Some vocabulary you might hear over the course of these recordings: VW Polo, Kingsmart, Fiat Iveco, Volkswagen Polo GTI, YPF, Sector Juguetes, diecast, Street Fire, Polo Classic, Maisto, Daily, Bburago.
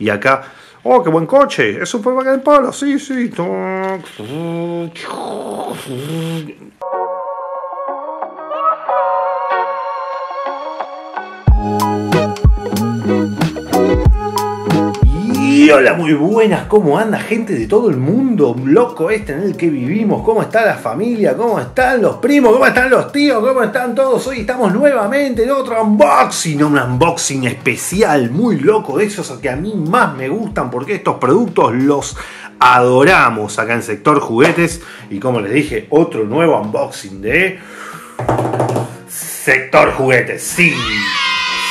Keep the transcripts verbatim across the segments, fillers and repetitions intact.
Y acá, oh, qué buen coche, es un Volkswagen Polo, sí, sí. Y hola, muy buenas, ¿cómo anda gente de todo el mundo loco este en el que vivimos? ¿Cómo está la familia? ¿Cómo están los primos? ¿Cómo están los tíos? ¿Cómo están todos? Hoy estamos nuevamente en otro unboxing, un unboxing especial, muy loco, de esos que a mí más me gustan porque estos productos los adoramos acá en Sector Juguetes. Y como les dije, otro nuevo unboxing de Sector Juguetes, sí.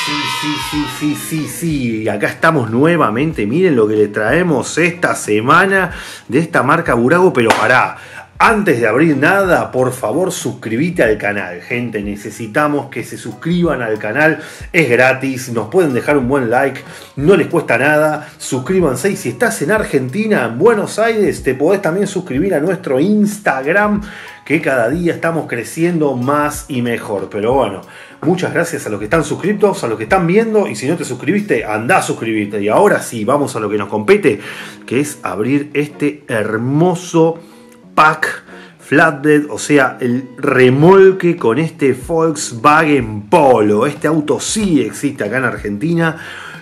Sí, sí, sí, sí, sí, acá estamos nuevamente, miren lo que le traemos esta semana de esta marca Bburago, pero pará, antes de abrir nada, por favor suscríbete al canal, gente, necesitamos que se suscriban al canal, es gratis, nos pueden dejar un buen like, no les cuesta nada, suscríbanse y si estás en Argentina, en Buenos Aires, te podés también suscribir a nuestro Instagram, que cada día estamos creciendo más y mejor. Pero bueno, muchas gracias a los que están suscriptos, a los que están viendo. Y si no te suscribiste, andá a suscribirte. Y ahora sí, vamos a lo que nos compete, que es abrir este hermoso pack flatbed, o sea, el remolque con este Volkswagen Polo. Este auto sí existe acá en Argentina.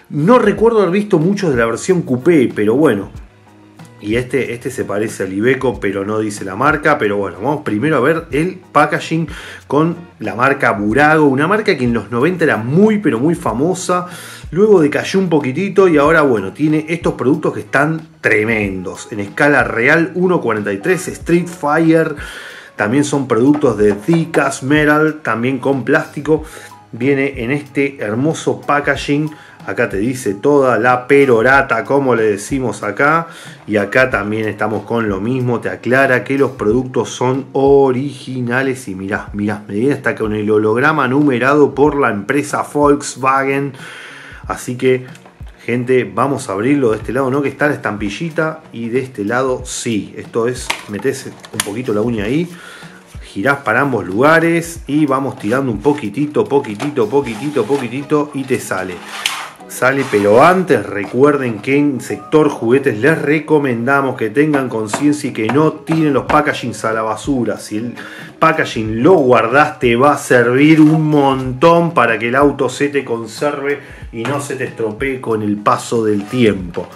No recuerdo haber visto muchos de la versión coupé, pero bueno. Y este, este se parece al Iveco, pero no dice la marca. Pero bueno, vamos primero a ver el packaging con la marca Bburago. Una marca que en los noventa era muy, pero muy famosa. Luego decayó un poquitito y ahora, bueno, tiene estos productos que están tremendos. En escala real, uno cuarenta y tres, Street Fire. También son productos de Thick Metal, también con plástico. Viene en este hermoso packaging. Acá te dice toda la perorata, como le decimos acá. Y acá también estamos con lo mismo. Te aclara que los productos son originales. Y mirá, mirá, me viene hasta con el holograma numerado por la empresa Volkswagen. Así que, gente, vamos a abrirlo de este lado. No que está la estampillita. Y de este lado sí. Esto es, metés un poquito la uña ahí. Girás para ambos lugares. Y vamos tirando un poquitito, poquitito, poquitito, poquitito. Y te sale. Sale, pero antes recuerden que en Sector Juguetes les recomendamos que tengan conciencia y que no tiren los packagings a la basura. Si el packaging lo guardás te va a servir un montón para que el auto se te conserve y no se te estropee con el paso del tiempo.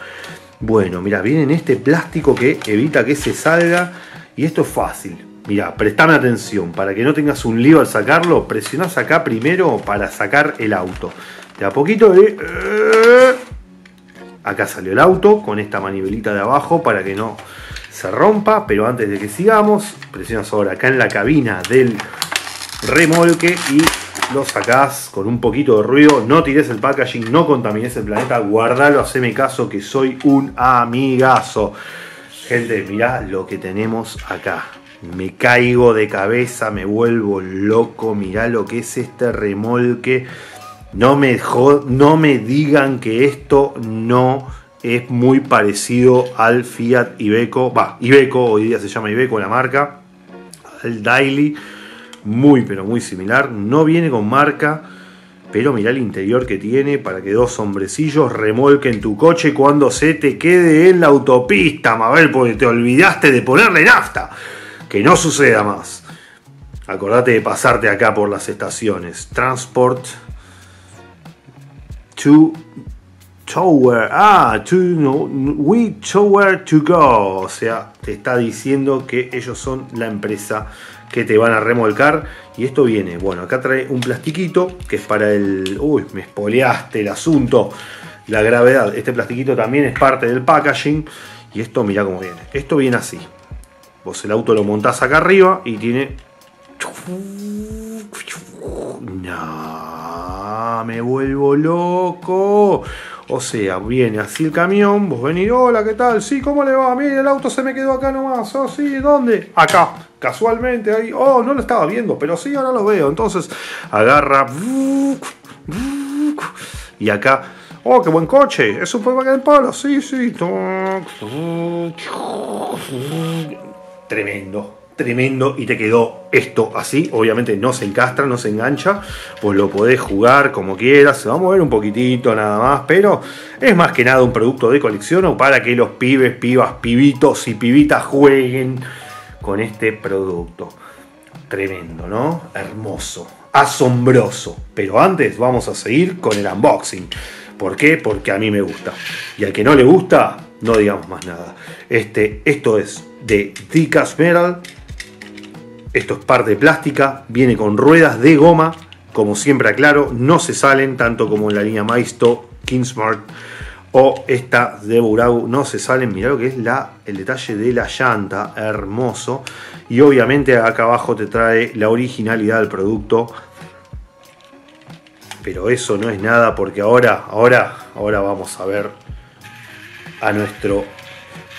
Bueno, mirá, viene en este plástico que evita que se salga y esto es fácil. Mirá, prestame atención, para que no tengas un lío al sacarlo, presionás acá primero para sacar el auto. De a poquito, de... acá salió el auto con esta manivelita de abajo para que no se rompa. Pero antes de que sigamos, presionas ahora acá en la cabina del remolque y lo sacás con un poquito de ruido. No tires el packaging, no contamines el planeta, guardalo, haceme caso que soy un amigazo. Gente, mirá lo que tenemos acá. Me caigo de cabeza, me vuelvo loco. Mirá lo que es este remolque. No me, no me digan que esto no es muy parecido al Fiat Iveco. Va, Iveco, hoy día se llama Iveco la marca. Al Daily. Muy, pero muy similar. No viene con marca. Pero mirá el interior que tiene para que dos hombrecillos remolquen tu coche cuando se te quede en la autopista, Mabel, porque te olvidaste de ponerle nafta. Que no suceda más. Acordate de pasarte acá por las estaciones. Transport to Tower. Ah, to, no, we Tower to go. O sea, te está diciendo que ellos son la empresa que te van a remolcar. Y esto viene. Bueno, acá trae un plastiquito que es para el... Uy, me espoleaste el asunto. La gravedad. Este plastiquito también es parte del packaging. Y esto, mirá cómo viene. Esto viene así. Vos el auto lo montás acá arriba y tiene... No, me vuelvo loco. O sea, viene así el camión. Vos venís, hola, ¿qué tal? Sí, ¿cómo le va? Mire, el auto se me quedó acá nomás. Oh, sí, ¿dónde? Acá, casualmente ahí. Oh, no lo estaba viendo, pero sí, ahora lo veo. Entonces, agarra... Y acá... Oh, qué buen coche, es un Volkswagen Polo, sí, sí. Tremendo, tremendo y te quedó esto así, obviamente no se encastra, no se engancha, pues lo podés jugar como quieras, se va a mover un poquitito nada más, pero es más que nada un producto de colección o para que los pibes, pibas, pibitos y pibitas jueguen con este producto. Tremendo, ¿no? Hermoso, asombroso. Pero antes vamos a seguir con el unboxing. ¿Por qué? Porque a mí me gusta. Y al que no le gusta, no digamos más nada. Este, esto es de D-Cast Metal. Esto es parte plástica, viene con ruedas de goma, como siempre aclaro, no se salen, tanto como en la línea Maisto, Kingsmart o esta de Bburago, no se salen. Mirá lo que es la, el detalle de la llanta, hermoso. Y obviamente acá abajo te trae la originalidad del producto. Pero eso no es nada porque ahora, ahora, ahora vamos a ver a nuestro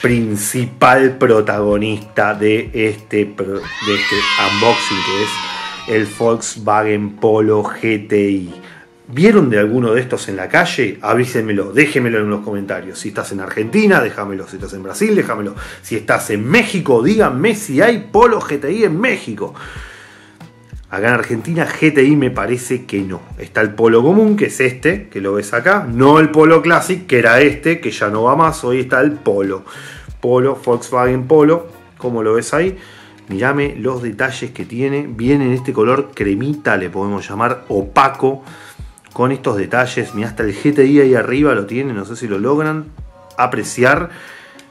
principal protagonista de este, de este unboxing, que es el Volkswagen Polo G T I. ¿Vieron de alguno de estos en la calle? Avísenmelo, déjenmelo en los comentarios. Si estás en Argentina, déjamelo. Si estás en Brasil, déjamelo. Si estás en México, díganme si hay Polo G T I en México. Acá en Argentina G T I me parece que no. Está el Polo común, que es este, que lo ves acá. No el Polo Classic, que era este, que ya no va más. Hoy está el Polo. Polo, Volkswagen Polo, como lo ves ahí. Mírame los detalles que tiene. Viene en este color cremita, le podemos llamar opaco. Con estos detalles, mirá, hasta el G T I ahí arriba lo tiene. No sé si lo logran apreciar.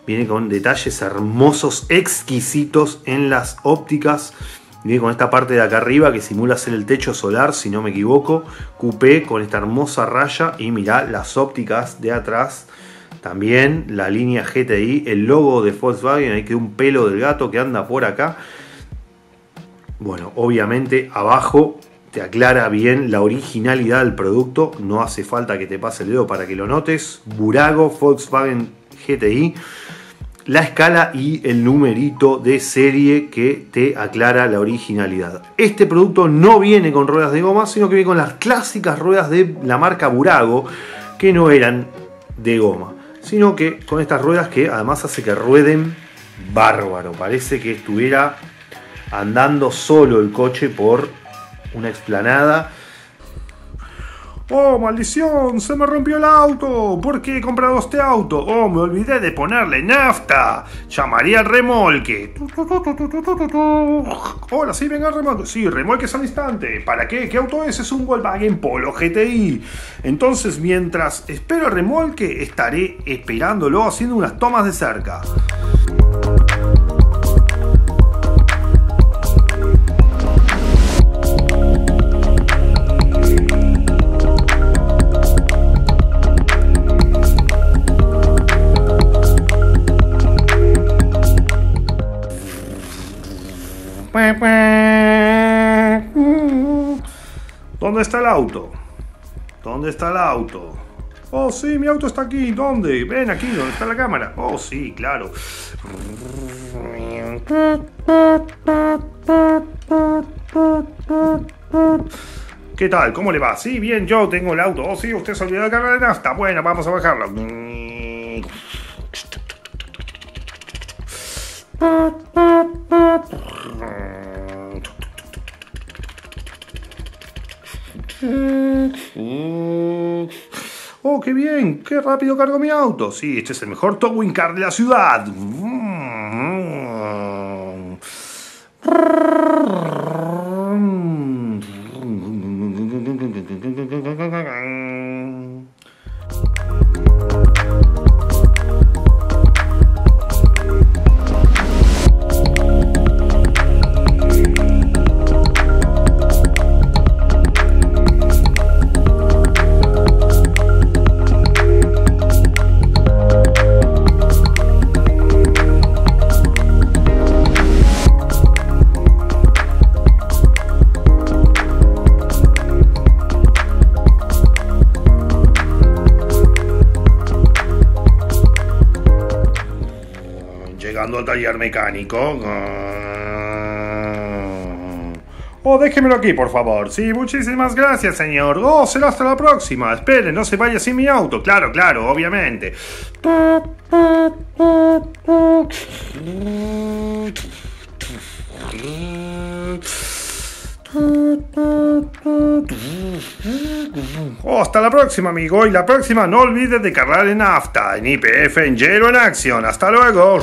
Viene con detalles hermosos, exquisitos en las ópticas. Viene con esta parte de acá arriba que simula ser el techo solar, si no me equivoco. Coupé con esta hermosa raya. Y mirá las ópticas de atrás. También la línea G T I. El logo de Volkswagen. Ahí quedó un pelo del gato que anda por acá. Bueno, obviamente abajo te aclara bien la originalidad del producto. No hace falta que te pase el dedo para que lo notes. Bburago Volkswagen G T I. La escala y el numerito de serie que te aclara la originalidad. Este producto no viene con ruedas de goma, sino que viene con las clásicas ruedas de la marca Bburago, que no eran de goma, sino que con estas ruedas que además hace que rueden bárbaro. Parece que estuviera andando solo el coche por una explanada. ¡Oh, maldición! ¡Se me rompió el auto! ¿Por qué he comprado este auto? ¡Oh, me olvidé de ponerle nafta! ¡Llamaré al remolque! ¡Hola, sí, venga el remolque! Sí, remolques al instante. ¿Para qué? ¿Qué auto es? Es un Volkswagen Polo G T I. Entonces, mientras espero el remolque, estaré esperándolo haciendo unas tomas de cerca. ¿Dónde está el auto? ¿Dónde está el auto? Oh, sí, mi auto está aquí. ¿Dónde? Ven aquí, ¿dónde está la cámara? Oh, sí, claro. ¿Qué tal? ¿Cómo le va? Sí, bien, yo tengo el auto. Oh, sí, usted se olvidó de cargar de nafta. Bueno, vamos a bajarlo. Oh, qué bien, qué rápido cargo mi auto. Sí, este es el mejor towing car de la ciudad. Taller mecánico. Oh, déjemelo aquí, por favor. Sí, muchísimas gracias, señor. Oh, será hasta la próxima. Esperen, no se vaya sin mi auto. Claro, claro, obviamente. Oh, hasta la próxima, amigo. Y la próxima no olvides de cargar en nafta, en Y P F, en Yero, en Acción. Hasta luego.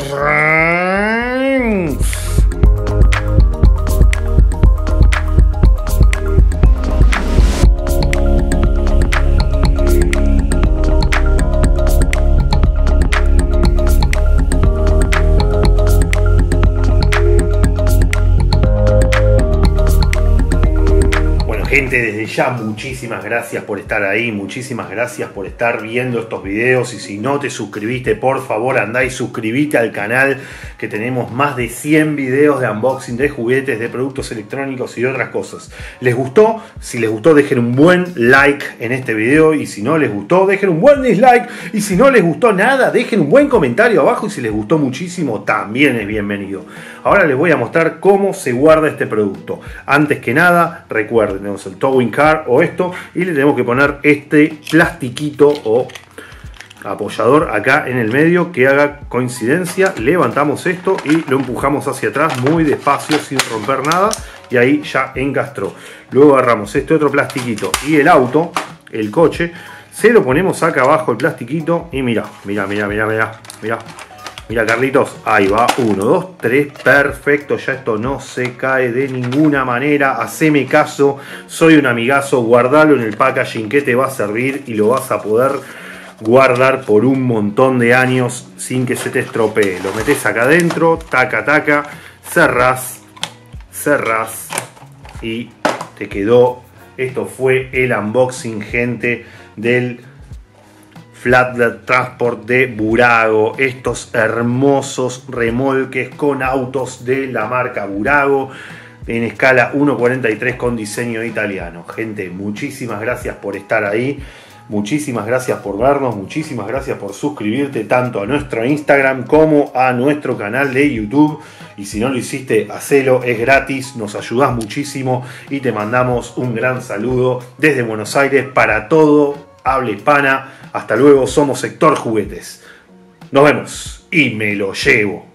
Gente, desde ya muchísimas gracias por estar ahí, muchísimas gracias por estar viendo estos videos, y si no te suscribiste, por favor andá y suscribite al canal, que tenemos más de cien videos de unboxing de juguetes, de productos electrónicos y de otras cosas. ¿Les gustó? Si les gustó, dejen un buen like en este video, y si no les gustó, dejen un buen dislike, y si no les gustó nada, dejen un buen comentario abajo, y si les gustó muchísimo, también es bienvenido. Ahora les voy a mostrar cómo se guarda este producto. Antes que nada, recuerden, el towing car o esto, y le tenemos que poner este plastiquito o apoyador acá en el medio que haga coincidencia. Levantamos esto y lo empujamos hacia atrás muy despacio sin romper nada, y ahí ya encastró. Luego agarramos este otro plastiquito y el auto, el coche, se lo ponemos acá abajo el plastiquito, y mirá, mirá, mirá, mirá, mirá, mirá. Mira, Carlitos, ahí va, uno, dos, tres, perfecto, ya esto no se cae de ninguna manera. Haceme caso, soy un amigazo, guardalo en el packaging que te va a servir y lo vas a poder guardar por un montón de años sin que se te estropee. Lo metes acá adentro, taca, taca, cerrás, cerrás y te quedó. Esto fue el unboxing, gente, del Flatbed Transport de Bburago, estos hermosos remolques con autos de la marca Bburago en escala uno cuarenta y tres con diseño italiano. Gente, muchísimas gracias por estar ahí, muchísimas gracias por vernos, muchísimas gracias por suscribirte tanto a nuestro Instagram como a nuestro canal de YouTube. Y si no lo hiciste, hacelo, es gratis, nos ayudás muchísimo, y te mandamos un gran saludo desde Buenos Aires para todo habla hispana. Hasta luego, somos Sector Juguetes. Nos vemos y me lo llevo.